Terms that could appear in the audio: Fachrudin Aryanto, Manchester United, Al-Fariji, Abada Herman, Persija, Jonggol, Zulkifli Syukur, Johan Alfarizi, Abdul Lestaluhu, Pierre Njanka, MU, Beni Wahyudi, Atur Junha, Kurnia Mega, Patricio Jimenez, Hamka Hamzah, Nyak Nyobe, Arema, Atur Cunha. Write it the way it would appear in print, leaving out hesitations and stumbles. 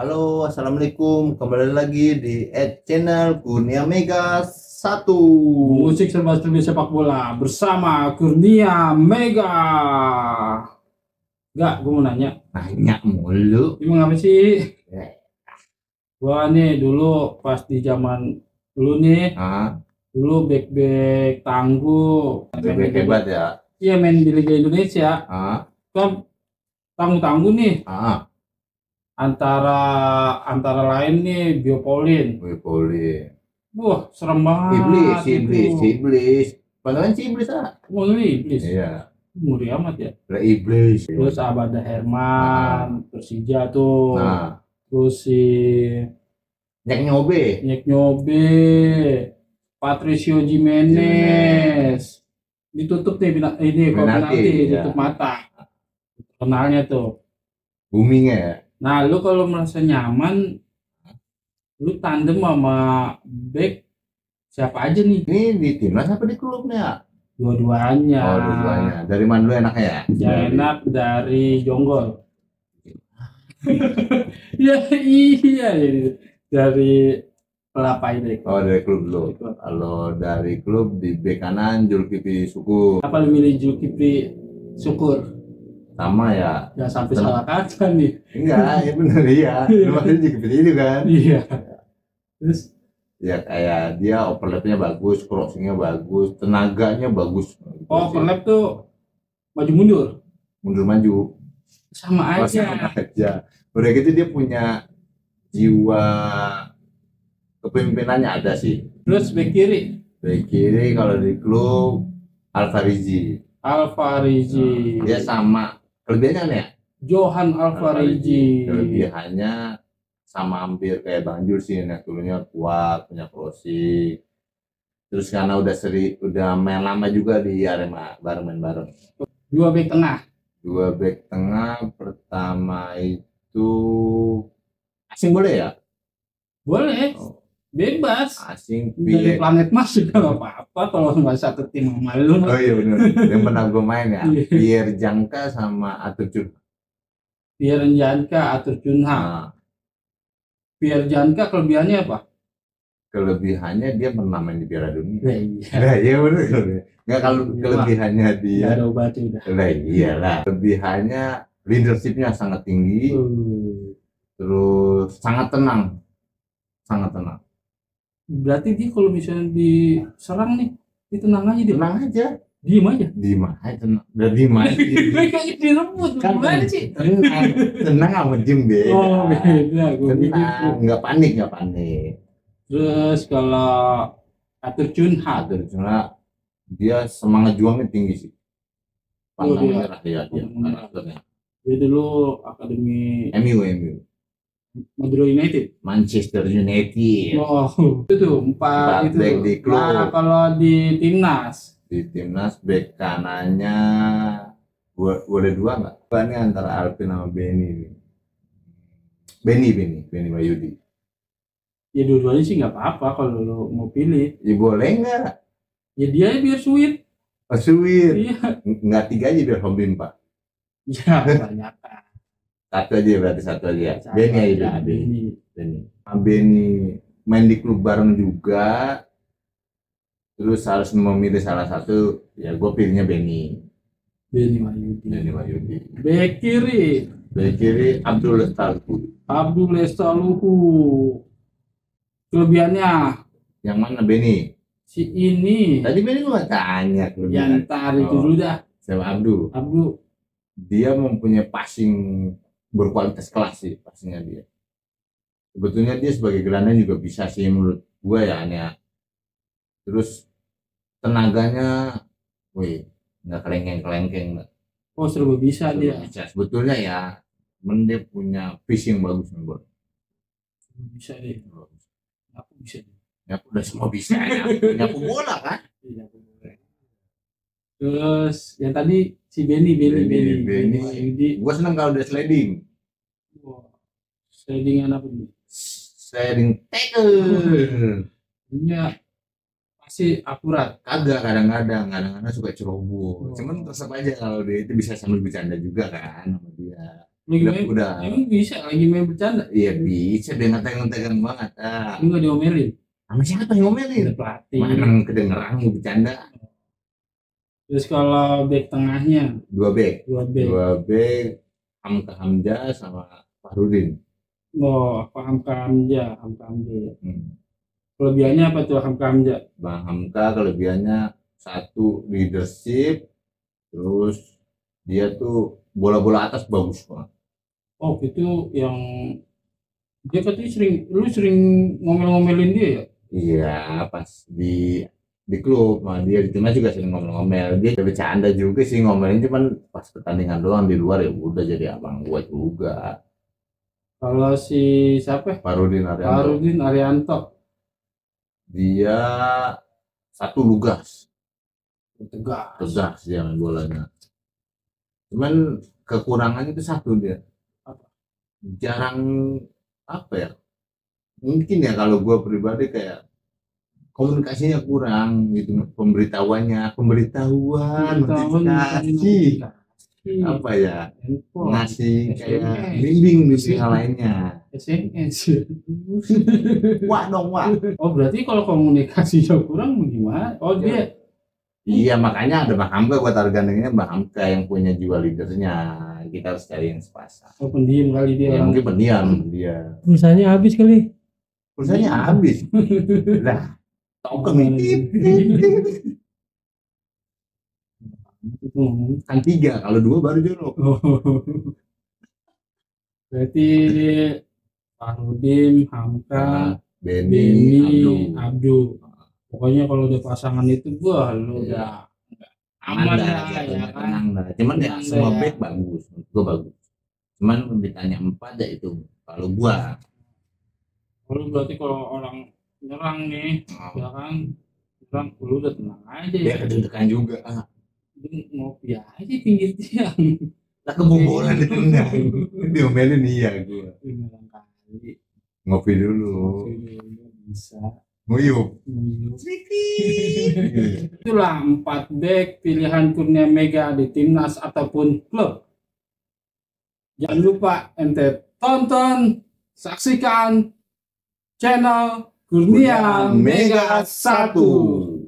Halo, assalamualaikum. Kembali lagi di channel Kurnia Mega 1. Musik serba serbi sepak bola bersama Kurnia Mega. Enggak, gue mau nanya. Nanya mulu. Emang apa sih? Gua nih dulu pas di zaman dulu nih. Dulu back-back tangguh. Back-back hebat ya. Iya, main di Liga Indonesia. Kan tangguh-tangguh nih. Antara lain nih Biopolin. Wah, serem banget. Iblis. Padahal si iblis ah. Iblis. Iya. Muri amat ya. Iblis. Terus Abada Herman, Persija tuh. Terus si Nyak Nyobe. Patricio Jimenez. Ditutup nih ditutup mata. Kenalnya tuh. Booming ya. Nah, lu kalau merasa nyaman, lu tandem sama back siapa aja nih? Ini di timnas apa di klubnya? Dua-duanya. Oh, dua-duanya. Dari mana lu enaknya ya? Ya enak dari Jonggol. Dari Kelapa ini. Oh, dari klub lu. Kalau dari klub di back kanan Zulkifli Syukur. Apa lu milih Zulkifli Syukur? Sama ya. Ya sampai salah kata nih. Enggak, ya benar ya. Lumayan juga begini kan. Iya. Terus ya kayak dia overlapnya bagus, crossingnya bagus, tenaganya bagus. Oh, overlap tuh maju mundur. Mundur maju. Sama aja. Udah gitu dia punya jiwa kepemimpinannya ada sih. Terus back kiri. Back kiri kalau di klub Al-Fariji. Dia sama. Kelebihannya ya? Johan Alfarizi. Kelebihannya sama hampir kayak Bang Jul sih, dulunya kuat, punya crossing. Terus karena udah main lama juga di Arema, bareng. Dua back tengah pertama itu asing boleh ya? Boleh. Oh. Bebas. Asing dari planet Mars juga nggak apa-apa kalau nggak satu tim sama lu. Oh iya benar. Yang pernah gue main ya. Pierre Njanka sama Atur Cunha. Pierre Njanka, Atur Cunha. Pierre Njanka kelebihannya apa? Kelebihannya dia pernah main di Piala Dunia. Iya benar. Nggak kalau kelebihannya dia. Nggak ada obat udah. Iyalah. Kelebihannya leadershipnya sangat tinggi. Terus sangat tenang. Berarti dia kalau misalnya diserang nih, ditenangannya dia tenang aja, diem aja, tenang, udah diem aja. Kayaknya direbut, gimana sih? Tenang sama diem beda. Oh beda, tenang, nggak panik. Terus kalau Atur Junha, dia semangat juangnya tinggi sih. Pantang merah dia. Dia dulu akademi MU. Manchester United. Oh, itu tuh empat back di klub. Nah, kalau di timnas back kanannya boleh dua nggak? Ini antara Alvin sama Beni Wahyudi. Ya dua-duanya sih nggak apa-apa kalau lo mau pilih. Ya boleh nggak? Ya dia biar sweet. Oh, sweet. Iya. Nggak tiga aja biar hombin pak. Ya banyak. Satu aja berarti. Beni main di klub bareng juga. Terus harus memilih salah satu, ya gue pilihnya Beni Wahyudi. Bek kiri Abdul Lestaluhu. Kelebihannya yang mana Beni? Si ini. Tadi Beni gue tanya kelebihan. Ya ntar itu dulu dah. Sama Abdul. Dia mempunyai passing berkualitas kelas sih pastinya dia. Sebetulnya dia sebagai gelandang juga bisa sih menurut gue ya aneh. Terus tenaganya, nggak kelengkeng. Oh serba bisa dia. Sebetulnya ya, dia punya fishing bagus nih bro. Bisa deh. Aku bisa. Ya udah semua bisa. Nyapu bola kan? Terus yang tadi si Beni. Gue seneng kalau udah sliding. Wow. Slidingan apa nih? Sliding tackle. Iya. Pasti akurat. Kagak kadang-kadang suka ceroboh. Cuman tetap aja kalau dia itu bisa sambil bercanda juga kan sama dia. Udah. Ini bisa lagi main bercanda. Iya bisa, dia ngeteng-ngeteng banget. Ini nggak diomelin. Sama siapa yang ngomelin? Pelatih. Mana kedengeran mau bercanda. Terus kalau back tengahnya? Dua back. Hamka Hamzah sama Fachrudin. Oh, Pak Hamka Hamzah. Kelebihannya apa tuh Hamka Hamzah? Bang Hamka kelebihannya satu leadership, terus dia tuh bola-bola atas bagus banget. Oh, itu yang dia katanya lu sering ngomel-ngomelin dia ya? Iya, pas di klub, nah dia di timnas juga sering ngomel-ngomel. Dia bercanda juga sih ngomelin, cuman pas pertandingan doang, di luar ya udah jadi abang gua juga. Kalau si siapa? Fachrudin Aryanto. Dia satu lugas. Tegas dia main bolanya. Cuman kekurangannya itu satu dia. Apa? Jarang apa ya? Mungkin ya kalau gue pribadi kayak komunikasinya kurang gitu, pemberitahuan. Apa ya? Ngasih kayak bimbing di sisi lainnya. SMS. Wah. Oh, berarti kalau komunikasinya kurang gimana? Oh, dia. Iya, makanya ada Bang Hamka, buat targetnya Bang Hamka yang punya jiwa leadernya. Kita harus cari yang sepasang. Oh, pendiam kali dia. Ya, mungkin pendiam. Pulsanya habis kali. Lah, tokeng itu. Kan 3, kalau 2 baru jorok. Berarti Fachrudin, Hamka, Beni, Abdul. Pokoknya kalau udah pasangan itu gua lu udah aman lah ya, tenang lah. Cuman ya semua back bagus, gua bagus. Cuman ditanya 4 ya itu kalau gua. Kalau berarti kalau orang nyerang nih, nyerang lu udah tenang aja ya. Kedengeran juga. Ngopi aja pinggir tiang. Lah kebobolan di tengah. Diomelin iya gua. Ngopi dulu. Bisa. Nguyup. Itulah 4 back pilihan Kurnia Mega di timnas ataupun klub. Jangan lupa ente tonton, saksikan channel Kurnia Mega 1.